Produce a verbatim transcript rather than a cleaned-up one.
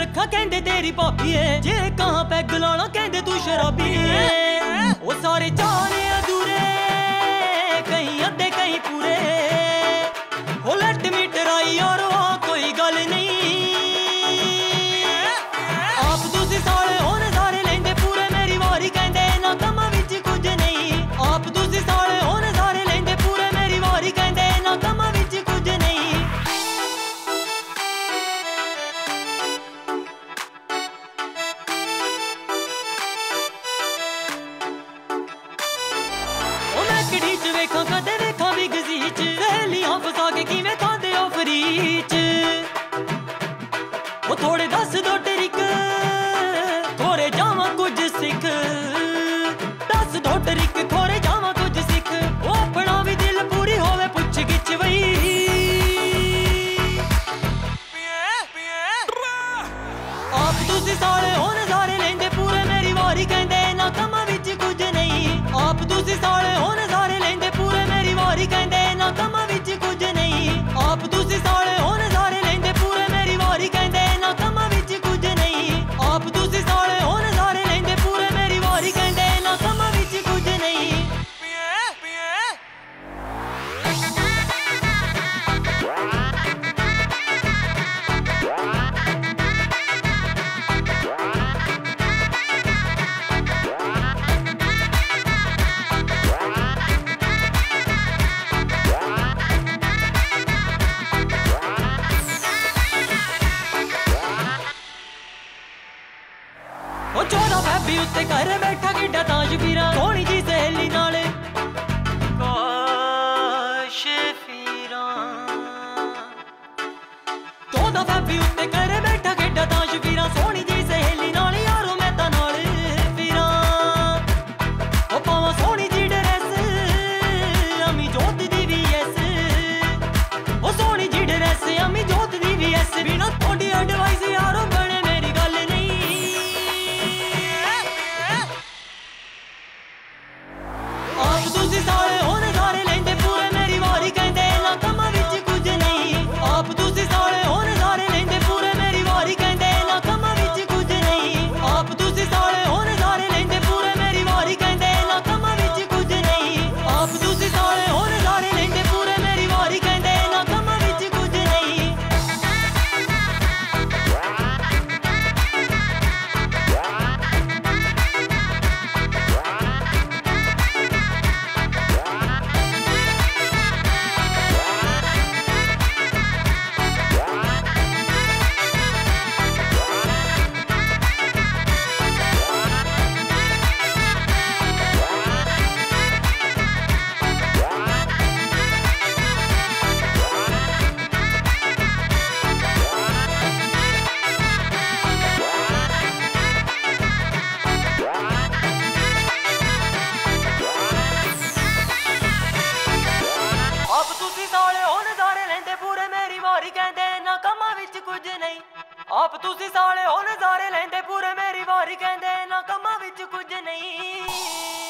रखा कहंदे तेरी भाभी है, जे कहां पैग लाना कहंदे तू शराबी है। ओ सारे चाने अधूरे, कहीं अद्धे कहीं पूरे, ओ लट मीटर आई और ओ कोई गल नहीं। आप तुसी सारे हो नज़ारे लेंदे पूरे, मेरी वारी कहंदे ना कम विच कुछ नहीं। आप तुसी सारे हो नज़ारे लेंदे पूरे, मेरी वारी कहंदे ना कम विच कुछ नहीं। वेखा कदे वेखा भी गजीच, सहेलियां फसा के किवें खांदे ओ फरीच। ओ थोड़े दस दो ट्रिक, थोड़े जावां कुछ सिख, दस दो ट्रिक थोड़े जावां कुछ सिख। ओ अपना भी दिल पूरी होवे पुछ गिछ वई। आप तुसी सारे हो नज़ारे लेंदे पूरे, मेरी वारी कहंदे ना कम्मां विच कुछ नहीं। आप तुसी सारे हो नज़ारे कहंदे ना कम्मां विच कुछ नहीं। आप तुसी सारे हो नज़ारे लेंदे पूरे, मेरी वारी कहंदे ना कम्मां विच कुछ नहीं। आप तुसी सारे हो नज़ारे लेंदे पूरे, मेरी वारी कहंदे ना कम्मां विच कुछ नहीं। ओ चौदा फैबी उत्ते घर बैठा किड्डा ताश पीरा, सोहनी जी सहेली नाले काश पीरा। चौदा फैबी उत्ते घर बैठा किड्डा ताश पीरा, सोहनी जी सहेली नाले यारो मैं तां नाल पीरा। ओ पावां सोहनी जी ड्रेस, अमी जोत दी वी एस। ओ सोहनी जी ड्रेस, अमी जोत दी वी एस। बिना थोड़ी एडवाइस यारो बने मेरी गल नहीं। तुसी सारे हो नज़ारे लेंदे पूरे, मेरी वारी कहंदे ना कम्मां विच कुछ नहीं। आप तुसी सारे हो नज़ारे लेंदे पूरे, मेरी वारी कहंदे ना कम्मां विच कुछ नहीं। आप तुसी सारे हो नज़ारे लेंदे पूरे, मेरी वारी कहंदे ना कम्मां विच कुछ नहीं। आप तुसी सारे हो नज़ारे लेंदे पूरे, मेरी वारी कहंदे ना कम्मां विच कुछ नहीं। कुछ नहीं। आप तुसी सारे हो नज़ारे लेंदे पूरे, मेरी वारी कहंदे ना कम्मां विच कुछ नहीं।